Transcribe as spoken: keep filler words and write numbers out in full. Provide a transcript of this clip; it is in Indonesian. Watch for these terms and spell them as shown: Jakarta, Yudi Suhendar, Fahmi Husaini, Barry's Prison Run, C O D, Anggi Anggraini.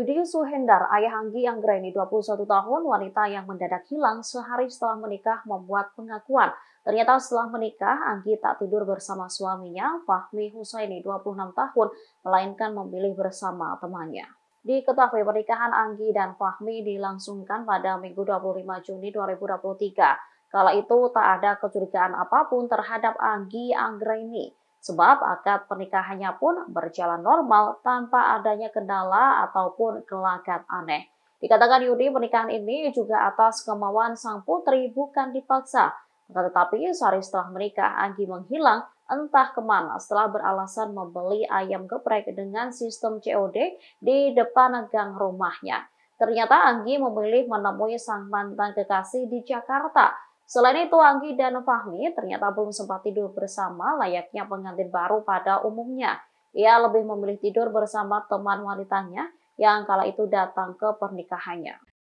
Yudi Suhendar, ayah Anggi Anggraini dua puluh satu tahun, wanita yang mendadak hilang sehari setelah menikah membuat pengakuan. Ternyata setelah menikah, Anggi tak tidur bersama suaminya, Fahmi Husaini dua puluh enam tahun, melainkan memilih bersama temannya. Diketahui pernikahan Anggi dan Fahmi dilangsungkan pada Minggu dua puluh lima Juni dua ribu dua puluh tiga. Kala itu tak ada kecurigaan apapun terhadap Anggi Anggraini. Sebab akad pernikahannya pun berjalan normal tanpa adanya kendala ataupun gelagat aneh. Dikatakan Yudi, pernikahan ini juga atas kemauan sang putri, bukan dipaksa. Tetapi sehari setelah menikah, Anggi menghilang entah kemana setelah beralasan membeli ayam geprek dengan sistem C O D di depan gang rumahnya. Ternyata Anggi memilih menemui sang mantan kekasih di Jakarta. Selain itu, Anggi dan Fahmi ternyata belum sempat tidur bersama layaknya pengantin baru pada umumnya. Ia lebih memilih tidur bersama teman wanitanya yang kala itu datang ke pernikahannya.